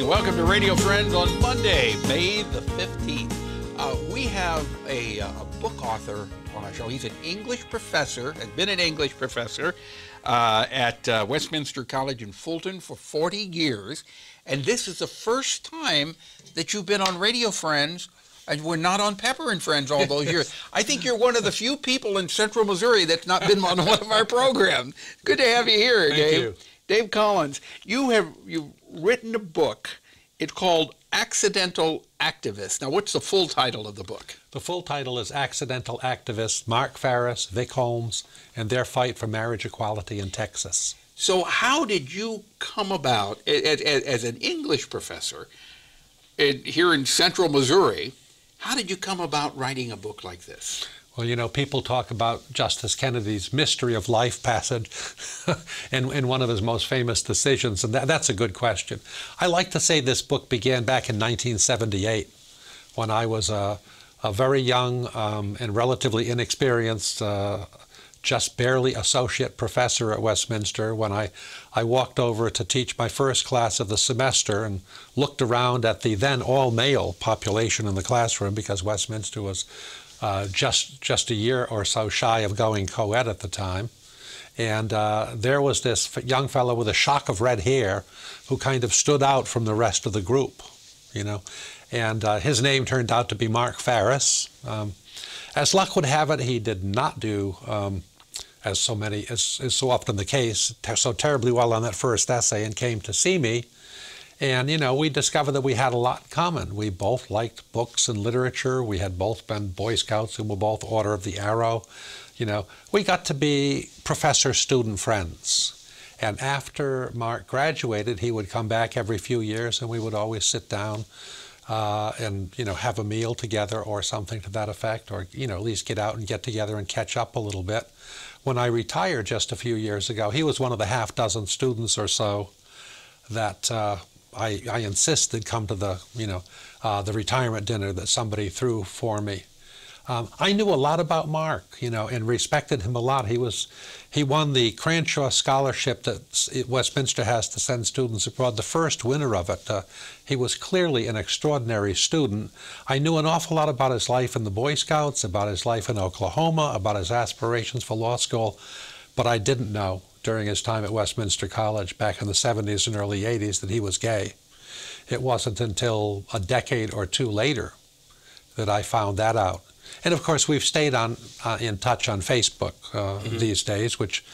morning. Welcome to Radio Friends on Monday, May the 15th. We have a book author on our show. He's an English professor, has been an English professor at Westminster College in Fulton for 40 years. And this is the first time that you've been on Radio Friends and we're not on Pepper and Friends all those years. I think you're one of the few people in Central Missouri that's not been on one of our programs. Good to have you here, Dave. Thank you. Dave Collins, you've written a book. It's called Accidental Activists. Now, what's the full title of the book? The full title is Accidental Activists, Mark Phariss, Vic Holmes, and Their Fight for Marriage Equality in Texas. So how did you come about, as an English professor here in Central Missouri, how did you come about writing a book like this? Well, you know, people talk about Justice Kennedy's mystery of life passage in one of his most famous decisions, and that's a good question. I like to say this book began back in 1978 when I was a very young and relatively inexperienced, just barely associate professor at Westminster, when I walked over to teach my first class of the semester and looked around at the then all-male population in the classroom, because Westminster was just a year or so shy of going co-ed at the time. And there was this young fellow with a shock of red hair who kind of stood out from the rest of the group, you know. And his name turned out to be Mark Phariss. As luck would have it, he did not do, as is so often the case, so terribly well on that first essay, and came to see me. And, you know, we discovered that we had a lot in common. We both liked books and literature. We had both been Boy Scouts and were both Order of the Arrow. You know, we got to be professor-student friends. And after Mark graduated, he would come back every few years and we would always sit down and, you know, have a meal together or something to that effect, or, you know, at least get out and get together and catch up a little bit. When I retired just a few years ago, he was one of the half-dozen students or so that I insisted come to the, you know, the retirement dinner that somebody threw for me. I knew a lot about Mark, you know, and respected him a lot. He won the Cranshaw Scholarship that Westminster has to send students abroad, the first winner of it. He was clearly an extraordinary student. I knew an awful lot about his life in the Boy Scouts, about his life in Oklahoma, about his aspirations for law school, but I didn't know during his time at Westminster College back in the 70s and early 80s that he was gay. It wasn't until a decade or two later that I found that out. And of course, we've stayed on, in touch on Facebook these days, which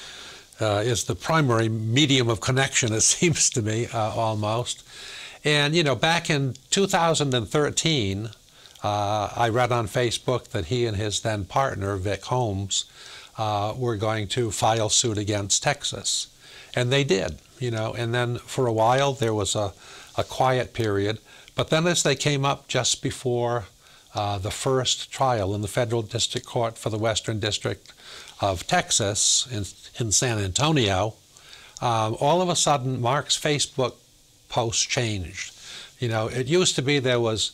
is the primary medium of connection, it seems to me, almost. And, you know, back in 2013, I read on Facebook that he and his then partner, Vic Holmes, were going to file suit against Texas. And they did, you know, and then for a while there was a quiet period. But then as they came up just before the first trial in the Federal District Court for the Western District of Texas in San Antonio, all of a sudden Mark's Facebook post changed. You know, it used to be there was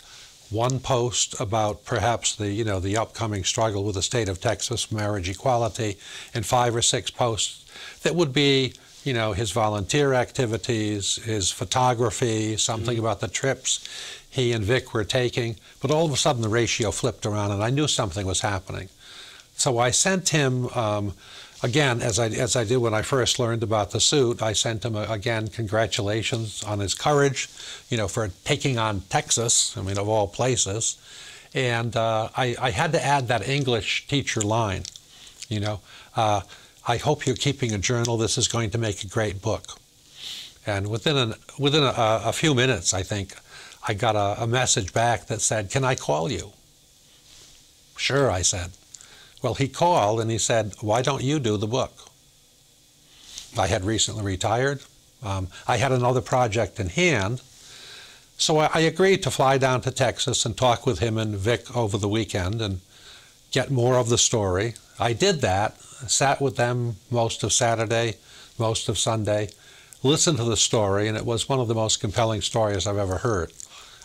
one post about perhaps the, you know, the upcoming struggle with the state of Texas, marriage equality, and 5 or 6 posts that would be, you know, his volunteer activities, his photography, something about the trips he and Vic were taking. But all of a sudden the ratio flipped around and I knew something was happening. So I sent him, again, as I did when I first learned about the suit, I sent him, again, congratulations on his courage, you know, for taking on Texas, I mean, of all places. And I had to add that English teacher line, you know, I hope you're keeping a journal. This is going to make a great book. And within a few minutes, I think, I got a message back that said, can I call you? Sure, I said. Well, he called and he said, why don't you do the book? I had recently retired. I had another project in hand. So I agreed to fly down to Texas and talk with him and Vic over the weekend and get more of the story. I did that, sat with them most of Saturday, most of Sunday, listened to the story, and it was one of the most compelling stories I've ever heard.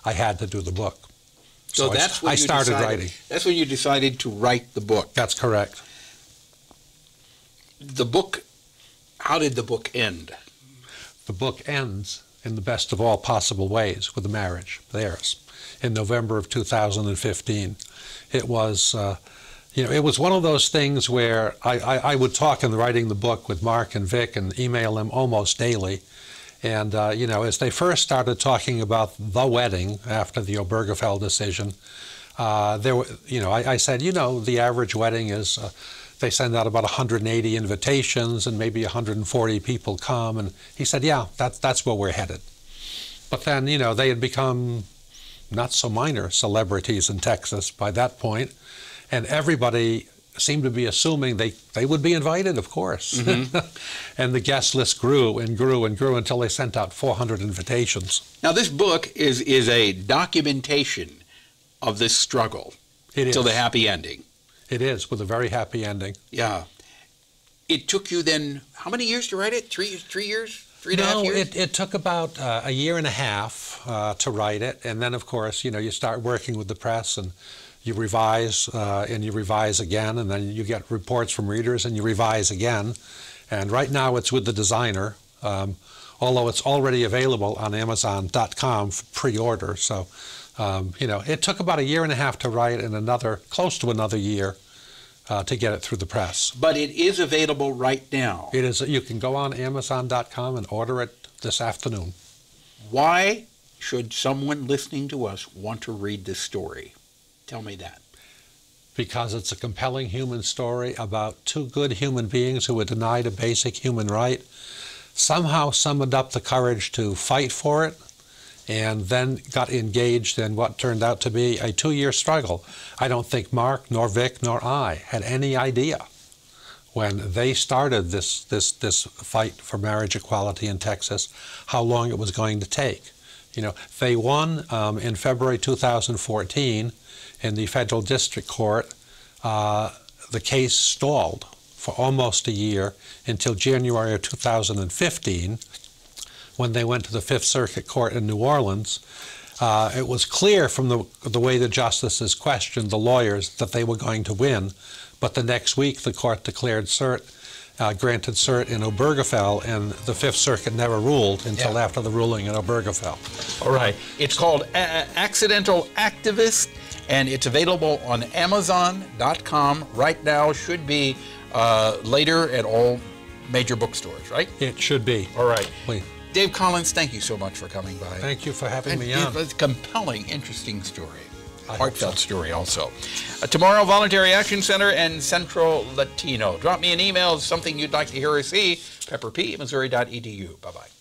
I had to do the book. So that's when I started writing. That's when you decided to write the book. That's correct. The book, how did the book end? The book ends in the best of all possible ways with a marriage, theirs, in November of 2015. It was, you know, it was one of those things where I would talk in writing the book with Mark and Vic and email them almost daily. And, you know, as they first started talking about the wedding after the Obergefell decision, there were, you know, I said, you know, the average wedding is, they send out about 180 invitations and maybe 140 people come. And he said, yeah, that's where we're headed. But then, you know, they had become not so minor celebrities in Texas by that point. And everybody seemed to be assuming they would be invited, of course. Mm-hmm. And the guest list grew and grew and grew until they sent out 400 invitations. Now, this book is a documentation of this struggle till the happy ending. It is, with a very happy ending. Yeah. It took you then, how many years to write it? Three and a half years? No, it took about a year and a half to write it. And then, of course, you know, you start working with the press and you revise and you revise again, and then you get reports from readers and you revise again. And right now it's with the designer, although it's already available on Amazon.com for pre-order. So, you know, it took about a year and a half to write and another, close to another year to get it through the press. But it is available right now. It is. You can go on Amazon.com and order it this afternoon. Why should someone listening to us want to read this story? Tell me that. Because it's a compelling human story about two good human beings who were denied a basic human right, somehow summoned up the courage to fight for it, and then got engaged in what turned out to be a two-year struggle. I don't think Mark, nor Vic, nor I had any idea when they started this fight for marriage equality in Texas how long it was going to take. You know, they won in February 2014 in the Federal District Court. The case stalled for almost a year until January of 2015, when they went to the Fifth Circuit Court in New Orleans. It was clear from the way the justices questioned the lawyers that they were going to win, but the next week the court declared cert, granted cert in Obergefell, and the Fifth Circuit never ruled until after the ruling in Obergefell. All right. It's called Accidental Activists, and it's available on Amazon.com right now. Should be later at all major bookstores, right? It should be. All right. Please. Dave Collins, thank you so much for coming by. Thank you for having me on. It's a compelling, interesting story. Heartfelt story also. Tomorrow, Voluntary Action Center and Central Latino. Drop me an email, something you'd like to hear or see, pepperp@missouri.edu. Bye-bye.